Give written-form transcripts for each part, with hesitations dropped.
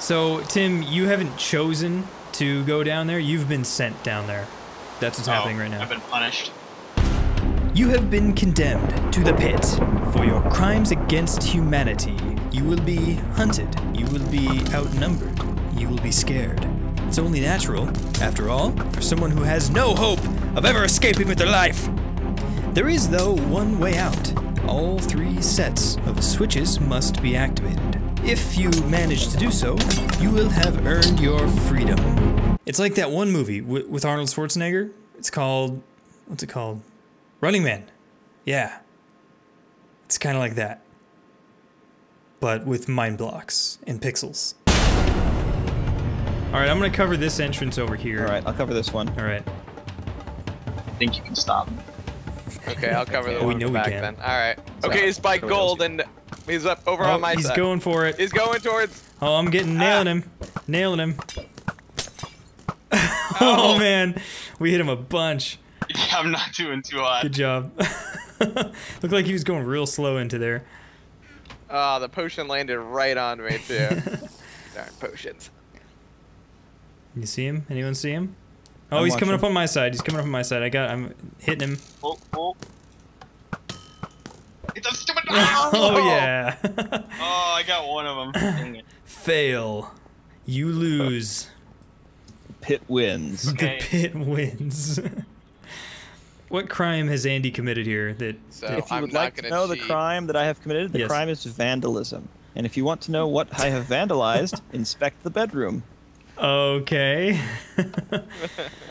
So, Tim, you haven't chosen to go down there. You've been sent down there. That's what's happening right now. I've been punished. You have been condemned to the pit for your crimes against humanity. You will be hunted. You will be outnumbered. You will be scared. It's only natural, after all, for someone who has no hope of ever escaping with their life. There is, though, one way out. All three sets of switches must be activated. If you manage to do so, you will have earned your freedom. It's like that one movie with Arnold Schwarzenegger. It's called, what's it called? Running Man. Yeah. It's kind of like that. But with mind blocks and pixels. Alright, I'm gonna cover this entrance over here. Alright, I'll cover this one. Alright. I think you can stop. Okay, I'll cover the one back then. Alright. Okay, he's by gold and he's up over on my side. He's going for it. He's going towards... Oh, I'm nailing him. Nailing him. Oh, man. We hit him a bunch. Yeah, I'm not doing too hot. Good job. Looked like he was going real slow into there. Oh, the potion landed right on me, too. Darn potions. You see him? Anyone see him? Oh, he's coming up on my side. He's coming up on my side. I'm hitting him. Oh. It's a stupid. Oh yeah. Oh, I got one of them. Fail. You lose. Pit wins. Okay. The pit wins. What crime has Andy committed here? That if you would like to know the crime that I have committed, the crime is vandalism. And if you want to know what I have vandalized, inspect the bedroom. Okay.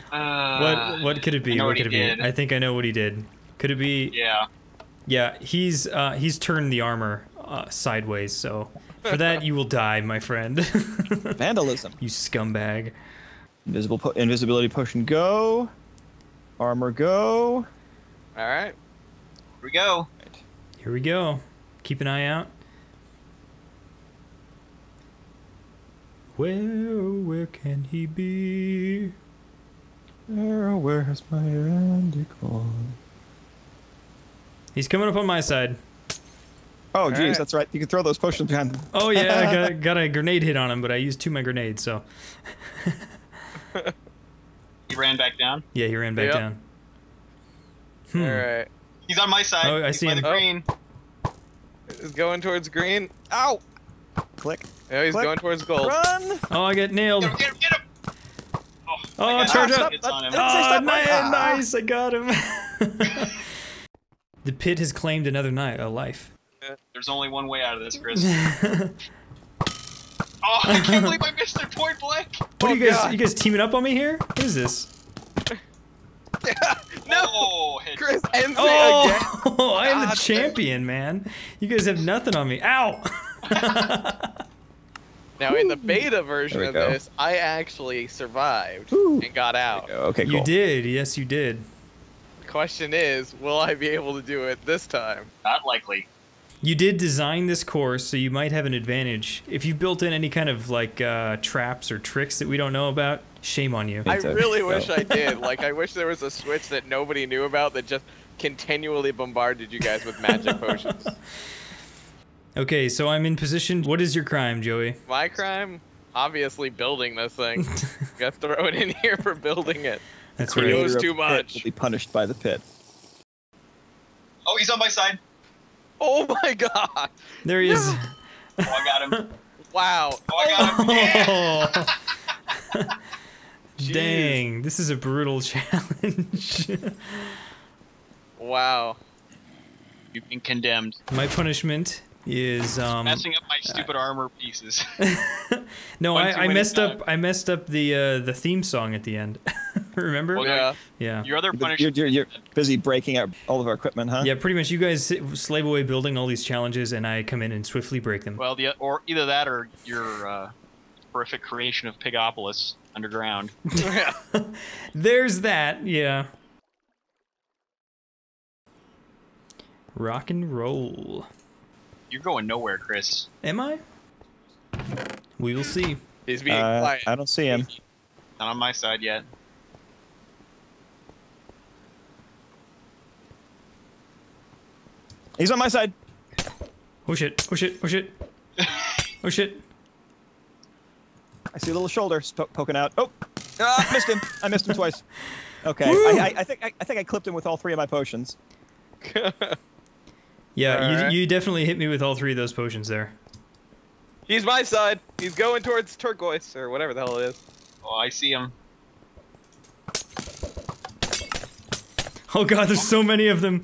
What could it be? What could it be? I think I know what he did. Could it be? Yeah. Yeah, he's turned the armor sideways, so for that you will die, my friend. Vandalism. You scumbag. Invisibility potion go. Armor go. All right. Here we go. Here we go. Keep an eye out. Where can he be? Where has my Andy gone? He's coming up on my side. Oh, jeez, right. That's right. You can throw those potions behind him. Oh, yeah, I got a grenade hit on him, but I used two of my grenades, so. He ran back down? Yeah, he ran back down. All right. He's on my side. Oh, I see him. The green. He's going towards green. Ow! Click. Yeah, he's going towards gold. Run! Oh, I get nailed. Get him! Oh, charge up! Oh, nice! I got him. The pit has claimed another life. There's only one way out of this, Chris. Oh, I can't believe I missed it point blank. What are you guys? You guys teaming up on me here? What is this? No, Chris ends it again. I am the champion, man. You guys have nothing on me. Ow! Now in the beta version of this, I actually survived and got out. Okay, cool. You did. Yes, you did. Question is, will I be able to do it this time? Not likely. You did design this course, so you might have an advantage. If you've built in any kind of like traps or tricks that we don't know about, shame on you. I really wish I did. Like, I wish there was a switch that nobody knew about that just continually bombarded you guys with magic potions. Okay, so I'm in position. What is your crime, Joey? My crime? Obviously building this thing. Gotta throw it in here for building it. That's right. He knows too much. He'll be punished by the pit. Oh, he's on my side. Oh my God! There he is. Oh, I got him. Wow. Oh, I got him. Yeah. Dang, this is a brutal challenge. Wow. You've been condemned. My punishment is messing up my stupid armor pieces. No, I messed up. I messed up the theme song at the end. Remember? Well, yeah. Your other punishment. You're busy breaking out all of our equipment, huh? Yeah, pretty much. You guys slave away building all these challenges, and I come in and swiftly break them. Well, or either that, or your horrific creation of Pigopolis underground. There's that. Yeah. Rock and roll. You're going nowhere, Chris. Am I? We will see. He's being quiet. I don't see him. Not on my side yet. He's on my side. Oh shit! Oh shit! Oh shit! Oh shit! I see little shoulders poking out. Oh, missed him. I missed him twice. Okay, I think I clipped him with all three of my potions. Yeah, you definitely hit me with all three of those potions there. He's my side. He's going towards turquoise or whatever the hell it is. Oh, I see him. Oh god, there's so many of them.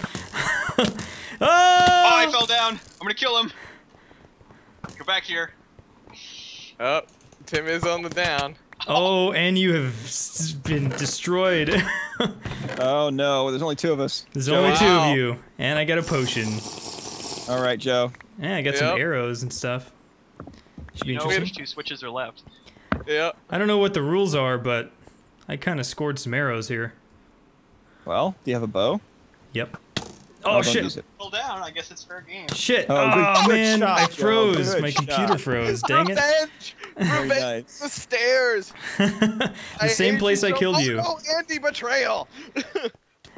Oh! I fell down. I'm gonna kill him. Go back here. Oh, Tim is on the down. Oh, and you have been destroyed. Oh no, there's only two of us. There's only two of you, and I got a potion. All right, Joe. Yeah, I got some arrows and stuff. Should be interesting. Which two switches are left? Yeah. I don't know what the rules are, but I kind of scored some arrows here. Well, do you have a bow? Yep. Oh shit! Pull down. I guess it's fair game. Shit! Oh man, I froze. My computer froze. Dang it! Revenge the stairs. The same place I killed you. Oh, anti-betrayal.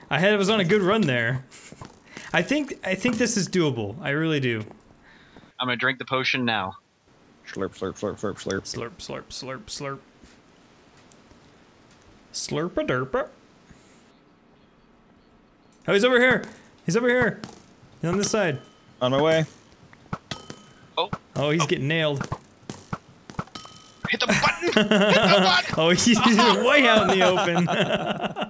I was on a good run there. I think this is doable. I really do. I'm gonna drink the potion now. Slurp, slurp, slurp, slurp, slurp. Slurp, slurp, slurp, slurp. Slurp-a-derp-a. Oh, he's over here. He's over here. He's on this side. On my way. Oh. Oh, he's getting nailed. Hit the button! Hit the button! Oh, he's way out in the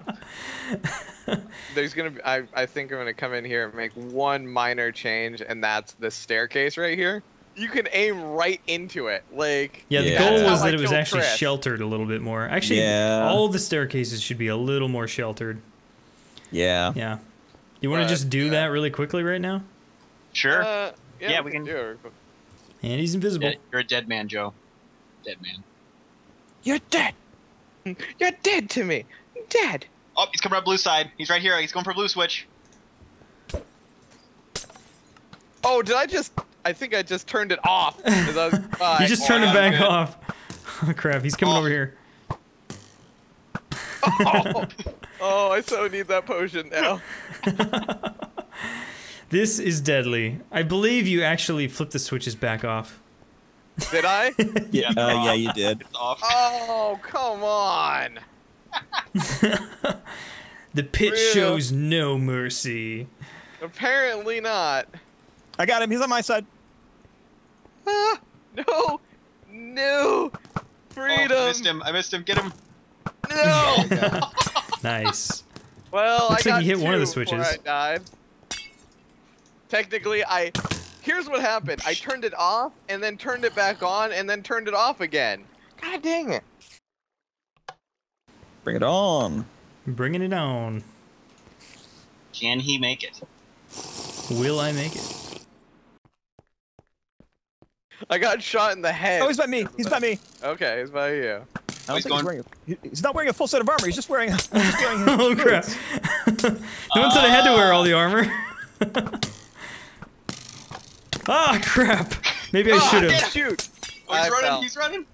open. There's gonna be, I think I'm gonna come in here and make one minor change, and that's the staircase right here. You can aim right into it, like... Yeah, the goal was that it was actually sheltered a little bit more. Actually, all the staircases should be a little more sheltered. Yeah. Yeah. You want to just do that really quickly right now? Sure. Yeah, we can do it. And he's invisible. You're a dead man, Joe. Dead man. You're dead. You're dead to me. Dead. Oh, he's coming up blue side. He's right here. He's going for blue switch. Oh, did I just... I think I just turned it off. You just turned it back off. Oh, crap. He's coming over here. Oh. Oh, I so need that potion now. This is deadly. I believe you actually flipped the switches back off. Did I? Yeah, yeah, you did. It's off. Oh, come on. The pit shows no mercy. Apparently not. I got him. He's on my side. Ah, no. No. Freedom. Oh, I missed him. I missed him. Get him. No. Nice. Well, looks like he hit one of the switches. I died. Technically, here's what happened. I turned it off, and then turned it back on, and then turned it off again. God dang it. Bring it on. Bringing it on. Can he make it? Will I make it? I got shot in the head. Oh, he's by me. He's by me. Okay, he's by you. He's not wearing a full set of armor. He's just wearing. Oh crap! No one said I had to wear all the armor. Ah, crap! Maybe I should have. Shoot! Oh, he's running. He's running.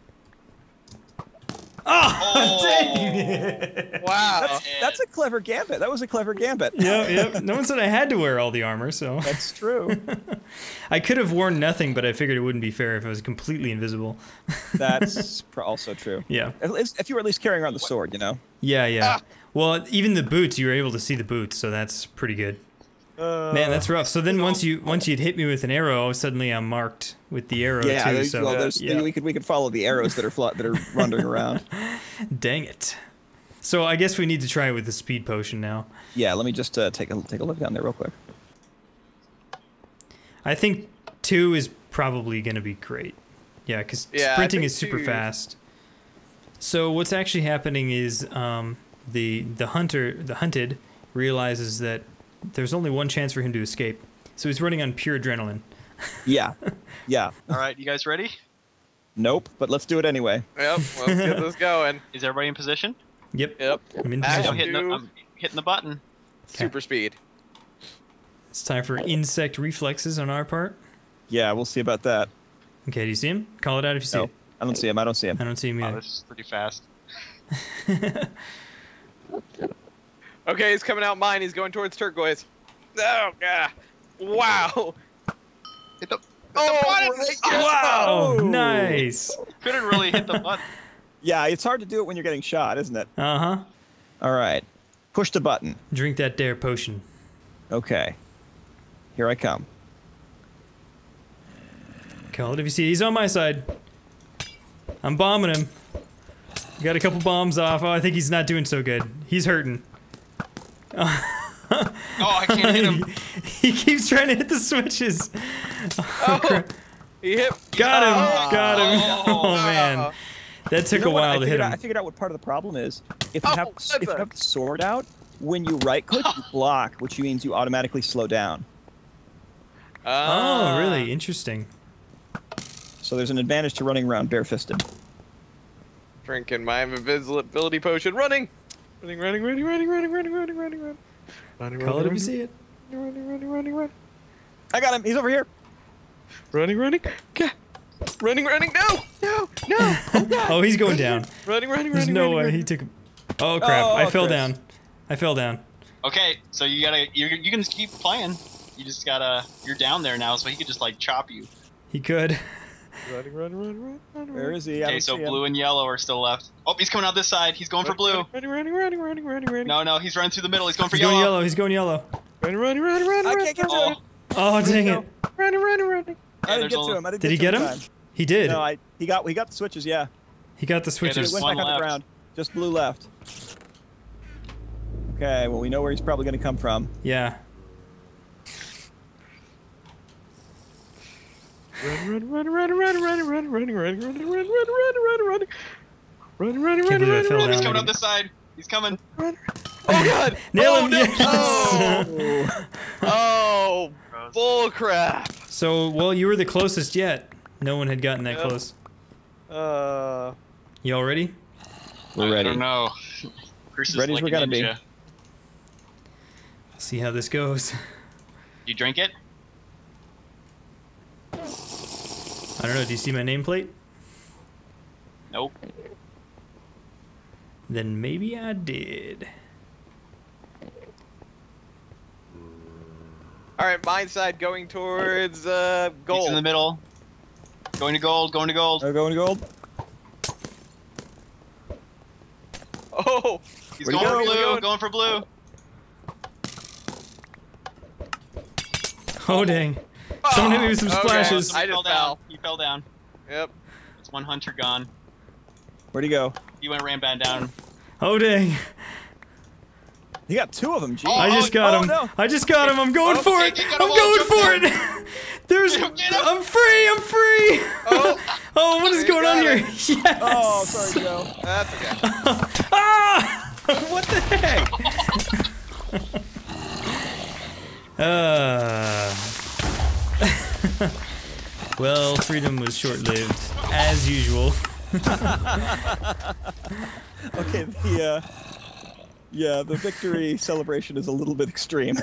Oh, dang it. Wow. That's a clever gambit. That was a clever gambit. Yep, yep. No one said I had to wear all the armor, so. That's true. I could have worn nothing, but I figured it wouldn't be fair if I was completely invisible. That's also true. Yeah. If you were at least carrying around the sword, you know? Yeah, yeah. Ah. Well, even the boots, you were able to see the boots, so that's pretty good. Man, that's rough. So then once you'd hit me with an arrow, suddenly I'm marked with the arrow too. Yeah, so we could follow the arrows that are wandering around. Dang it! So I guess we need to try it with the speed potion now. Yeah, let me just take a look down there real quick. I think 2 is probably going to be great. Yeah, because sprinting is super fast. So what's actually happening is the hunted realizes that. There's only one chance for him to escape, so he's running on pure adrenaline. Yeah, yeah. All right, you guys ready? Nope, but let's do it anyway. Yep, let's get this going. Is everybody in position? Yep. Yep. I'm in position. I'm hitting the button. Kay. Super speed. It's time for insect reflexes on our part. Yeah, we'll see about that. Okay, do you see him? Call it out if you see him. I don't see him. I don't see him. I don't see him either. Oh, this is pretty fast. Okay, he's coming out mine. He's going towards turquoise. Oh, God. Wow. Hit the button. Wow. Nice. Couldn't really hit the button. Yeah, it's hard to do it when you're getting shot, isn't it? Uh-huh. All right. Push the button. Drink that dare potion. Okay. Here I come. Call it if you see. He's on my side. I'm bombing him. Got a couple bombs off. Oh, I think he's not doing so good. He's hurting. Oh, I can't hit him. He keeps trying to hit the switches. Oh, crap. He hit. Got him. Oh. Got him. Oh, man. That took a while to hit him. I figured out what part of the problem is. If you have the sword out, when you right-click, you block, which means you automatically slow down. Oh, really? Interesting. So there's an advantage to running around barefisted. Drinking my invisibility potion. Running! Running, call it if you see it. Running. I got him. He's over here. Running. Running. No. Oh, he's going down. Running. There's no way. He took. Oh crap! I fell down. Okay, so you gotta. You can just keep playing. You just gotta. You're down there now, so he could just like chop you. He could. Running. Where is he? Okay, so blue and yellow are still left. Oh, he's coming out this side. He's going for blue. Running. No, he's running through the middle. He's going for yellow. He's going yellow. Running. I can't get him. Oh, dang it. Running. I didn't get to him. Did he get him? He did. No, he got the switches, yeah. He got the switches. Went back on the ground. Just blue left. Okay, well, we know where he's probably going to come from. Yeah. Run. He's coming up this side. He's coming. Oh god! Nail him! Yes. Oh, bullcrap! So, well, you were the closest yet. No one had gotten that close. Y'all ready? We're ready. I don't know. Ready as we gotta be. See how this goes. You drink it? I don't know, do you see my nameplate? Nope. Then maybe I did. Alright, mine side going towards gold. He's in the middle. Going to gold. Oh! He's going for blue, Oh, dang. Someone hit me with some splashes. I fell down. He fell down. Yep. That's one hunter gone. Where'd he go? He ran back down. Oh, dang. You got two of them, geez. I just got him. No. I just got him. I'm going for it. I'm going for it. There's. I'm free. Oh, what is going on here? Yes. Oh, sorry, Joe. That's okay. Ah! What the heck? Well, freedom was short-lived, as usual. Okay, the, yeah, the victory celebration is a little bit extreme.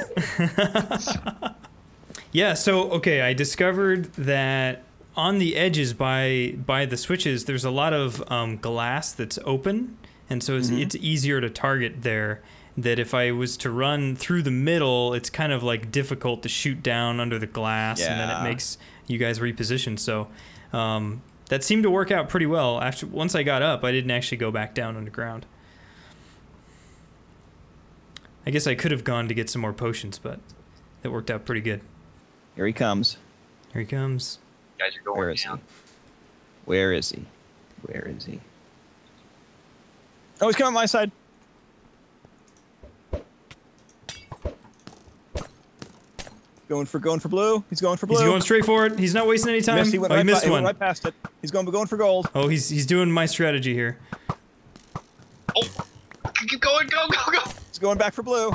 Yeah, so, okay, I discovered that on the edges by the switches, there's a lot of glass that's open, and so it's easier to target there. That if I was to run through the middle, it's kind of like difficult to shoot down under the glass, and then it makes you guys reposition. So that seemed to work out pretty well. After once I got up, I didn't actually go back down underground. I guess I could have gone to get some more potions, but that worked out pretty good. Here he comes. You guys are going down. Where is he? Oh, he's coming on my side. Going for blue. He's going for blue. He's going straight for it. He's not wasting any time. He missed one. He went right past it. He's going for gold. Oh, he's doing my strategy here. Oh, keep going, go. He's going back for blue.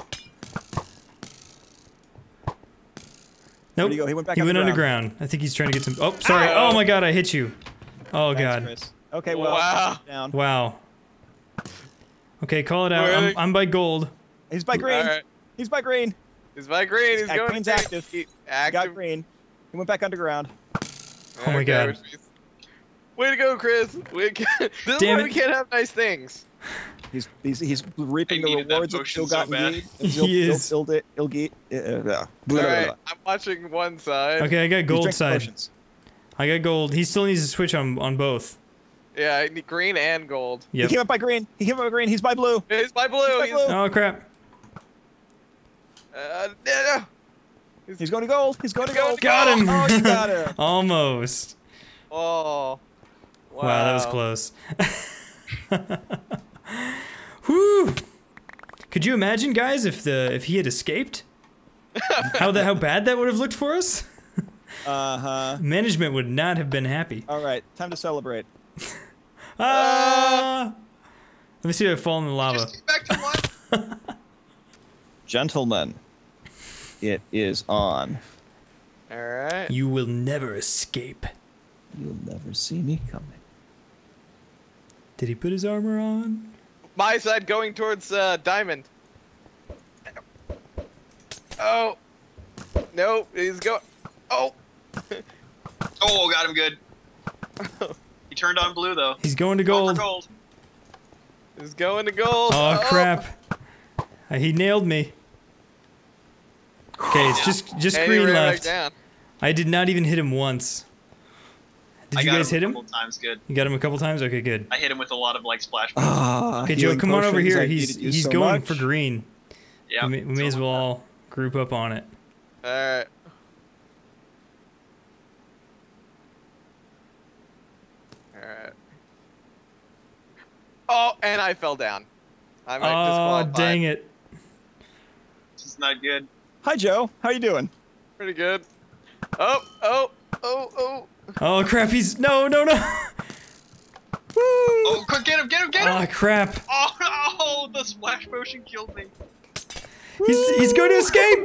Nope. He, went underground. I think he's trying to get some. Oh, sorry. Ow. Oh my God, I hit you. Oh God. Thanks, Chris. Okay. Well. Wow. Down. Wow. Okay, call it out. I'm by gold. He's by green. Right. He's by green. He's by green. He's going green's active. He got green. He went back underground. Oh my God! Way to go, Chris. This is why we can't have nice things. He's reaping the rewards of ill-gotten gain. Alright, I'm watching one side. Okay, I got gold side. I got gold. He still needs to switch on both. Yeah, green and gold. Yep. He came up by green. He came up by green. He's by blue. He's by blue. He's by blue. Oh, crap. No. He's going to gold. He's going to gold. Got him. Oh, you got him. Almost. Oh. Wow. Wow, that was close. Whew. Could you imagine, guys, if he had escaped? How bad that would have looked for us? Uh-huh. Management would not have been happy. All right, time to celebrate. Let me see if I fall in the lava. Just get back to one. Gentlemen, it is on. All right. You will never escape. You'll never see me coming. Did he put his armor on? My side going towards diamond. Oh. Nope, he's going. Oh. Oh, got him good. He turned on blue though. He's going to gold. He's going to gold. Oh, oh. Crap. He nailed me. Okay, it's just green left. I did not even hit him once. Did you guys hit him? A couple times, good. You got him a couple times? Okay, good. I hit him with a lot of like splash. Okay, Joe, come on over here. He's going for green. Yeah. We may as well all group up on it. All right. Oh, and I fell down. I might disqualify. Oh, dang it. This is not good. Hi, Joe. How you doing? Pretty good. Oh, oh, oh, oh. Oh, crap. He's... No, no, no. Woo. Oh, quick, get him, get him, get him. Oh, crap. Oh, oh, the splash motion killed me. He's going to escape.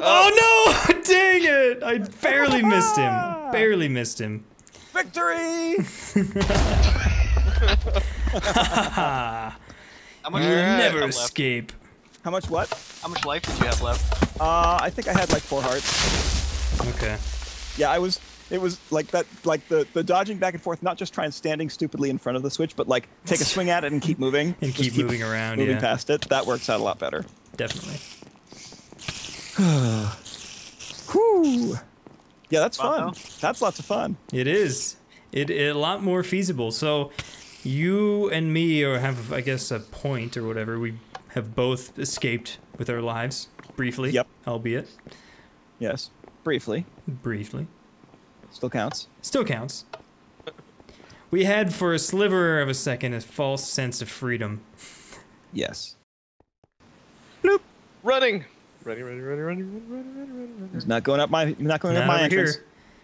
Oh, no. Dang it. I barely missed him. Barely missed him. Victory. How much never escape. How much what? How much life did you have left? I think I had like 4 hearts. Okay. Yeah, I was. It was like that, like the dodging back and forth, not just trying standing stupidly in front of the switch, but like take a swing at it and keep moving. And keep moving around. Moving past it. That works out a lot better. Definitely. Whew. Yeah, that's fun. That's lots of fun. It is. It a lot more feasible. So. You and me have, I guess, a point or whatever. We have both escaped with our lives, briefly. Yep. Albeit. Yes. Briefly. Briefly. Still counts. Still counts. We had, for a sliver of a second, a false sense of freedom. Yes. Bloop. Running. Running. He's not going up my. He's not going up my entrance.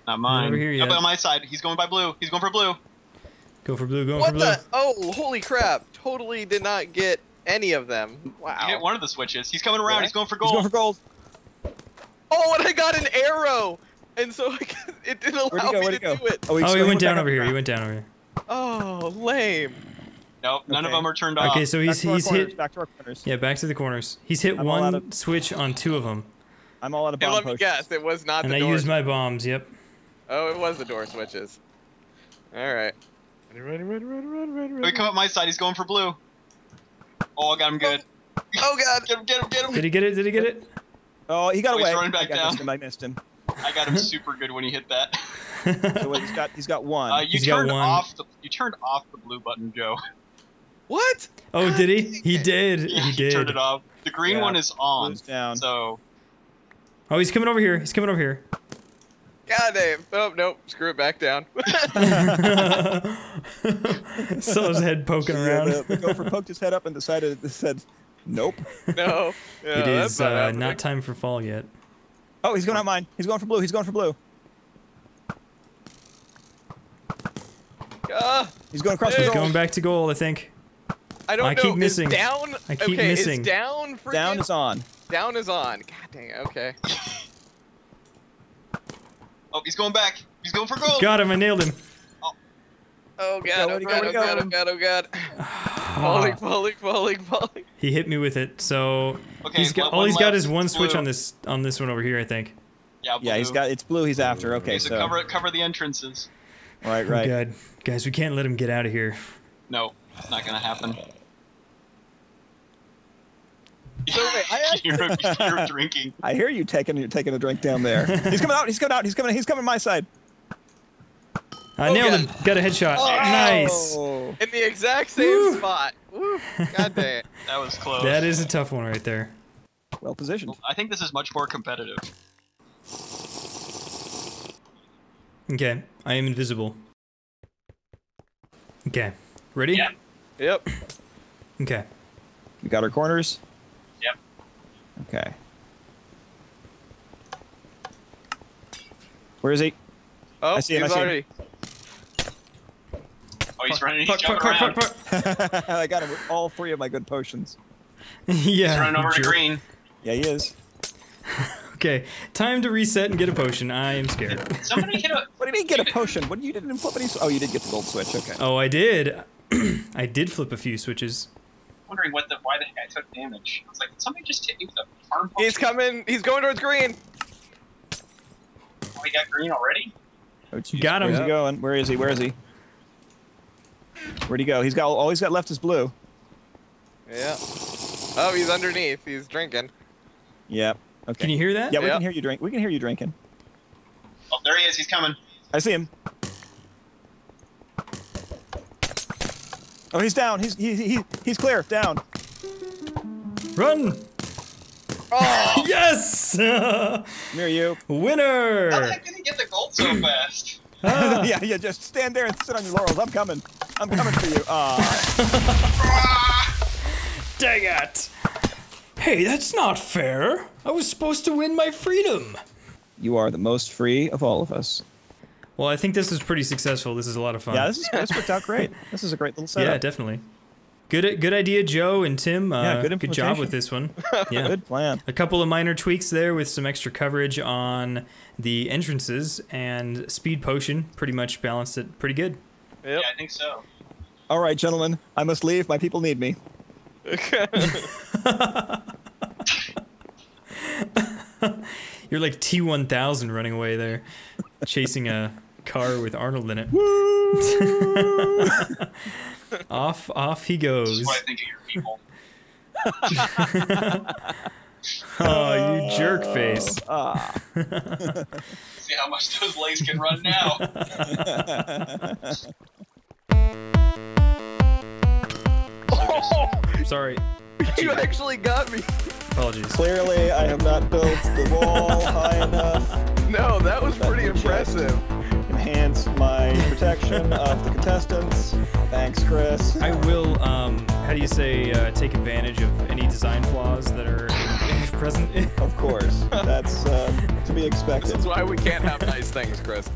Not mine. Over here yet. Up on my side. He's going by blue. He's going for blue. Go for blue, go for blue. What the? Oh, holy crap. Totally did not get any of them. Wow. You hit one of the switches. He's coming around. Right. He's going for gold. He's going for gold. Oh, and I got an arrow. And so it didn't allow me to do it. Oh, he went down over here. He went down over here. Oh, lame. Nope, none of them are turned off. Okay, so he's hit. Back to our corners. Yeah, back to the corners. He's hit one switch on 2 of them. I'm all out of bomb potions. Let me guess. It was not the door. And I used my bombs, yep. Oh, it was the door switches. All right. Run. Wait, come up my side. He's going for blue. Oh, I got him good. Oh, God. Get him. Did he get it? Did he get it? Oh, he got away. He's running back down. I missed him. I got him super good when he hit that. So wait, he's got one. You turned off the blue button, Joe. What? Oh, God, did he? He did. Yeah, he did. Turned it off. The green one is on. Down. So. Oh, he's coming over here. He's coming over here. God damn. Oh, nope. Screw it, back down. Saw his head poking around. The gopher poked his head up and decided, said, nope. No. Yeah, it is not time for fall yet. Oh, he's going on mine. He's going for blue. He's going for blue. He's going across the goal. He's going back to goal, I think. I don't know. I keep missing. Down? I keep missing. It's down, down is on. Down is on. God dang it. Okay. Oh, he's going back. He's going for gold. Got him. I nailed him. Oh, God. Oh, God. Falling. He hit me with it. So okay, all he's got is one switch on this one over here, I think. Yeah, blue. Yeah, it's blue he's after. Okay, so cover the entrances. Right. Oh, God. Guys, we can't let him get out of here. No, it's not going to happen. You're drinking. I hear you taking a drink down there. He's coming out. He's coming out. He's coming. He's coming my side. I nailed him. Got a headshot. Oh, nice. In the exact same spot. Woo. God damn. That was close. That is a tough one right there. Well positioned. I think this is much more competitive. Okay. I am invisible. Okay. Ready? Yeah. Yep. Okay. We got our corners? Yep. Okay. Where is he? Oh, I see him, I see him. Oh, he's running. He's jumping around. I got him with all three of my good potions. Yeah. He's running over to green. Yeah, he is. Okay, time to reset and get a potion. I am scared. Somebody hit a... What do you mean get a potion? What, you didn't flip any... Oh, you did get the gold switch, okay. Oh, I did. I did flip a few switches. I'm wondering what the, why the guy took damage. I was like, did somebody just hit me with a arm potion? He's coming. He's going towards green. Oh, he got green already? Oh, geez. Got him. Where's he going? Where is he? Where is he? Where'd he go? He's got all he's got left is blue. Yeah. Oh, he's underneath. He's drinking. Yep. Yeah. Okay. Can you hear that? Yeah, we can hear you drink. We can hear you drinking. Oh, there he is. He's coming. I see him. Oh, he's down. He's clear. Down. Run. Oh. Yes. Near you. Winner. How the heck did he get the gold so fast? Yeah, just stand there and sit on your laurels. I'm coming. I'm coming for you. Dang it. Hey, that's not fair. I was supposed to win my freedom. You are the most free of all of us. Well, I think this is pretty successful. This is a lot of fun. Yeah, this worked out great. This is a great little setup. Yeah, definitely. Good idea, Joe and Tim. Yeah, good job with this one. Yeah. Good plan. A couple of minor tweaks there with some extra coverage on the entrances and speed potion pretty much balanced it pretty good. Yep. Yeah, I think so. All right, gentlemen, I must leave. My people need me. You're like T-1000 running away there, chasing a car with Arnold in it. Woo! off he goes. That's why I think of your people. Oh, you jerk face. See how much those legs can run now. Sorry. You actually got me. Apologies. Clearly, I have not built the wall high enough. No, that was pretty impressive. Enhance my protection of the contestants. Thanks, Chris. I will, how do you say, take advantage of any design flaws that are present? Of course. That's to be expected. That's why we can't have nice things, Chris.